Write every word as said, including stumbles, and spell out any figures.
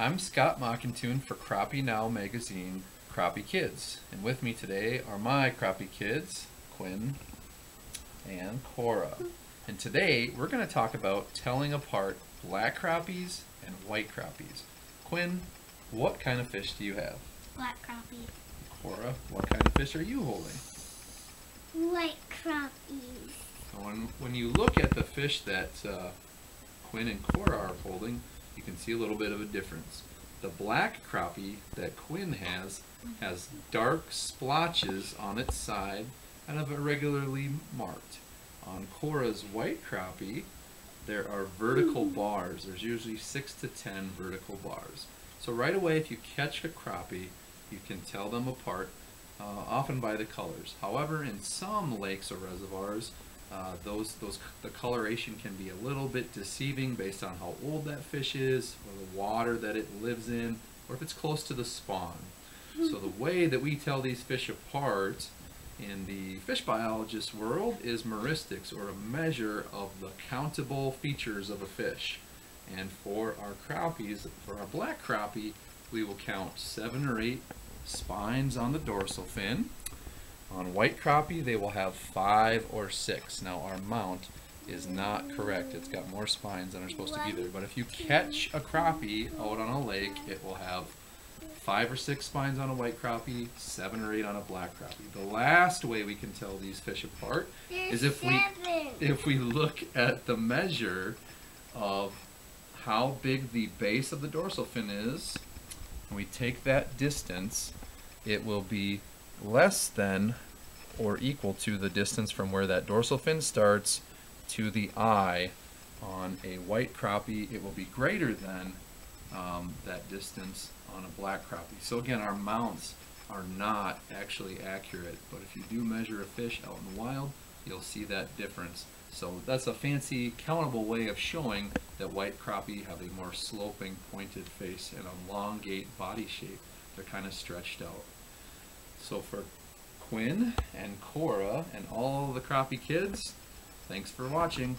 I'm Scott MacKenthun for Crappie Now magazine, Crappie Kids, and with me today are my Crappie Kids, Quinn and Cora. And today we're going to talk about telling apart black crappies and white crappies. Quinn, what kind of fish do you have? Black crappie. Cora, what kind of fish are you holding? White crappies. So when, when you look at the fish that uh, Quinn and Cora are holding, you can see a little bit of a difference. The black crappie that Quinn has has dark splotches on its side and are irregularly marked. On Cora's white crappie, there are vertical bars. There's usually six to ten vertical bars. So right away, if you catch a crappie, you can tell them apart, uh, often by the colors. However, in some lakes or reservoirs, uh, those those the coloration can be a little bit deceiving based on how old that fish is, or the water that it lives in, or if it's close to the spawn. So the way that we tell these fish apart in the fish biologist world is meristics, or a measure of the countable features of a fish. And for our crappies, for our black crappie, we will count seven or eight spines on the dorsal fin. On white crappie, they will have five or six. Now our mount is not correct. It's got more spines than are supposed to be there. But if you catch a crappie out on a lake, it will have five or six spines on a white crappie, seven or eight on a black crappie. The last way we can tell these fish apart There's is if seven. we if we look at the measure of how big the base of the dorsal fin is. When we take that distance, it will be less than or equal to the distance from where that dorsal fin starts to the eye. On a white crappie, it will be greater than um, that distance on a black crappie. So again, our mounts are not actually accurate, but if you do measure a fish out in the wild, you'll see that difference. So that's a fancy countable way of showing that white crappie have a more sloping pointed face and a elongate body shape. They're kind of stretched out. So for Quinn and Cora and all the Crappie Kids, thanks for watching.